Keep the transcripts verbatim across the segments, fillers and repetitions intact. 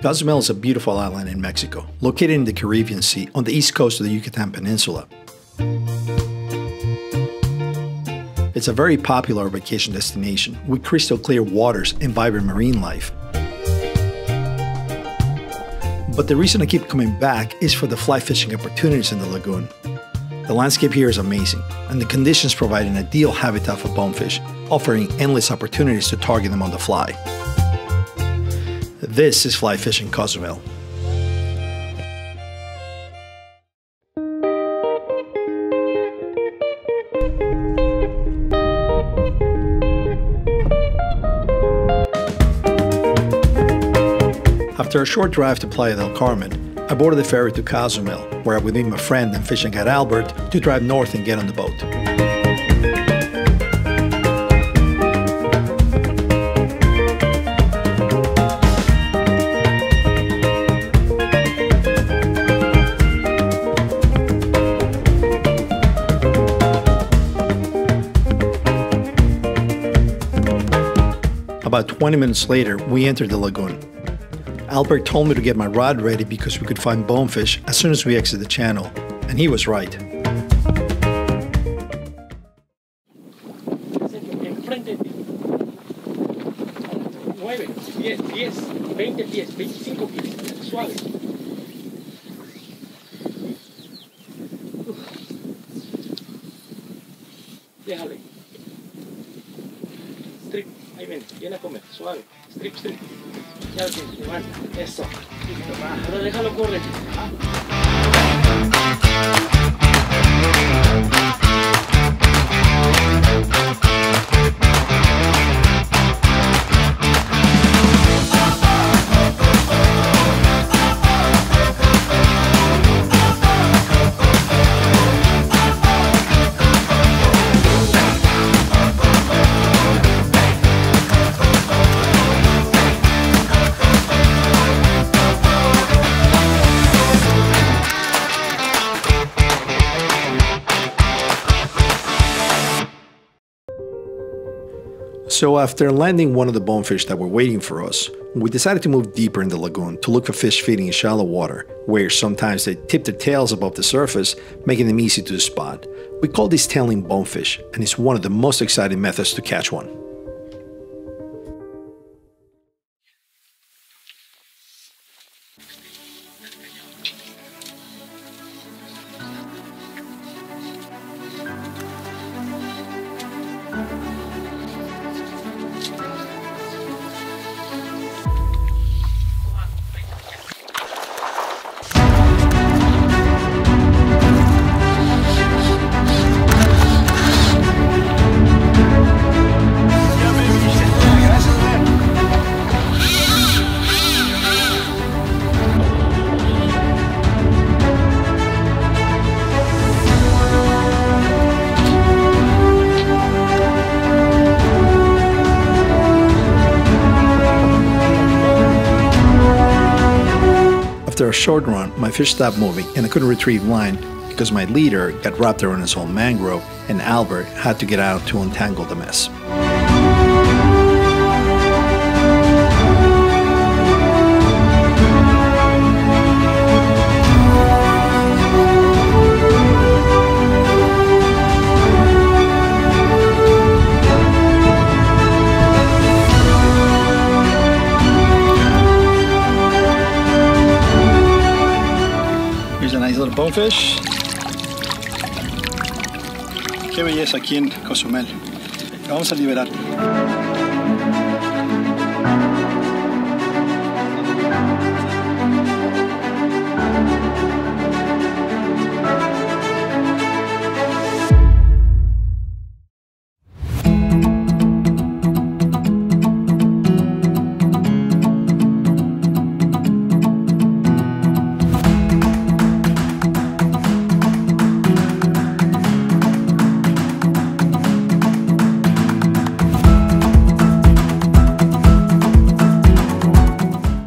Cozumel is a beautiful island in Mexico, located in the Caribbean Sea on the east coast of the Yucatan Peninsula. It's a very popular vacation destination with crystal clear waters and vibrant marine life. But the reason I keep coming back is for the fly fishing opportunities in the lagoon. The landscape here is amazing, and the conditions provide an ideal habitat for bonefish, offering endless opportunities to target them on the fly. This is Fly Fishing Cozumel. After a short drive to Playa del Carmen, I boarded the ferry to Cozumel, where I would meet my friend and fishing guide Albert to drive north and get on the boat. About twenty minutes later, we entered the lagoon. Albert told me to get my rod ready because we could find bonefish as soon as we exited the channel, and he was right. Ahí viene, viene a comer, suave, strip, strip. Ya lo tienes, Iván, eso. Pero déjalo correr. So after landing one of the bonefish that were waiting for us, we decided to move deeper in the lagoon to look for fish feeding in shallow water, where sometimes they tip their tails above the surface, making them easy to spot. We call this tailing bonefish, and it's one of the most exciting methods to catch one. After a short run, my fish stopped moving and I couldn't retrieve line because my leader got wrapped around his own mangrove and Albert had to get out to untangle the mess. Bonefish. Qué belleza aquí en Cozumel. Lo vamos a liberar.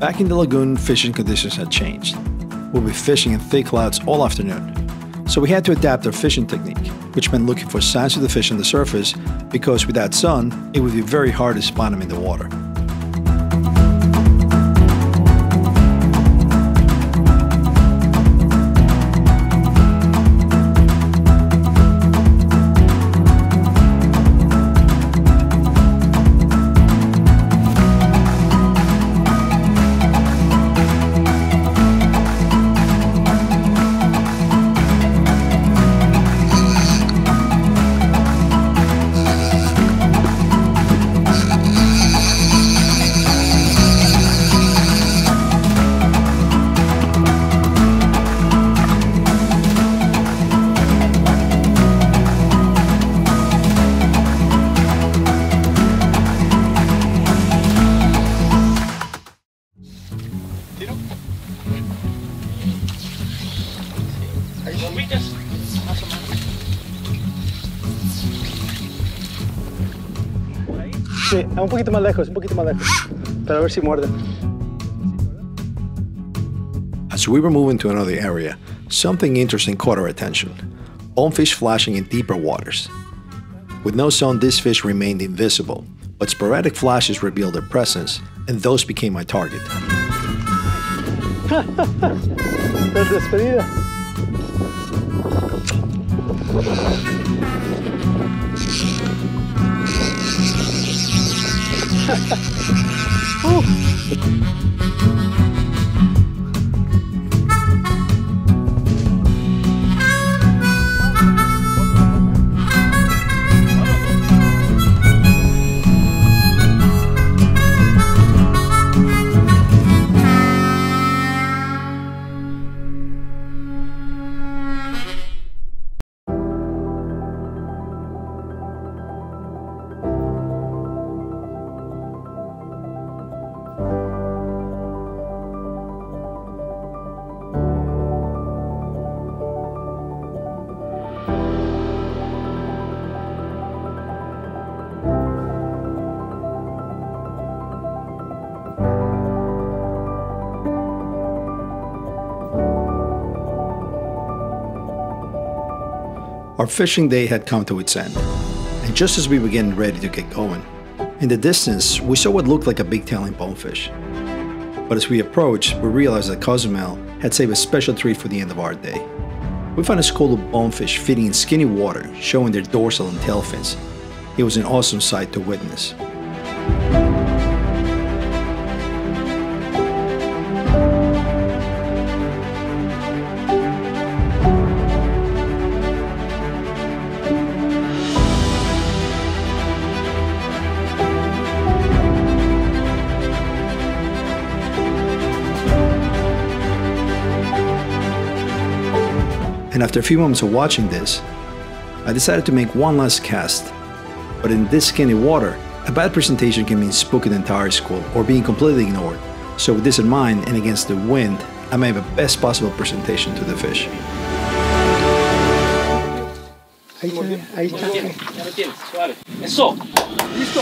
Back in the lagoon, fishing conditions had changed. We'll be fishing in thick clouds all afternoon, so we had to adapt our fishing technique, which meant looking for signs of the fish on the surface, because without sun, it would be very hard to spot them in the water. bombillas, más o menos. ¿Por ahí? Sí, un poquito más lejos, un poquito más lejos, para ver si muerden. As we were moving to another area, something interesting caught our attention. Bonefish flashing in deeper waters. With no sun, this fish remained invisible, but sporadic flashes revealed their presence, and those became my target. Our fishing day had come to its end, and just as we were getting ready to get going, in the distance we saw what looked like a big tailing bonefish. But as we approached, we realized that Cozumel had saved a special treat for the end of our day. We found a school of bonefish feeding in skinny water, showing their dorsal and tail fins. It was an awesome sight to witness. And after a few moments of watching this, I decided to make one last cast. But in this skinny water, a bad presentation can mean spooking the entire school or being completely ignored. So with this in mind and against the wind, I made the best possible presentation to the fish. Ahí está, ahí está. Ya lo tienes, suave. Eso. Listo.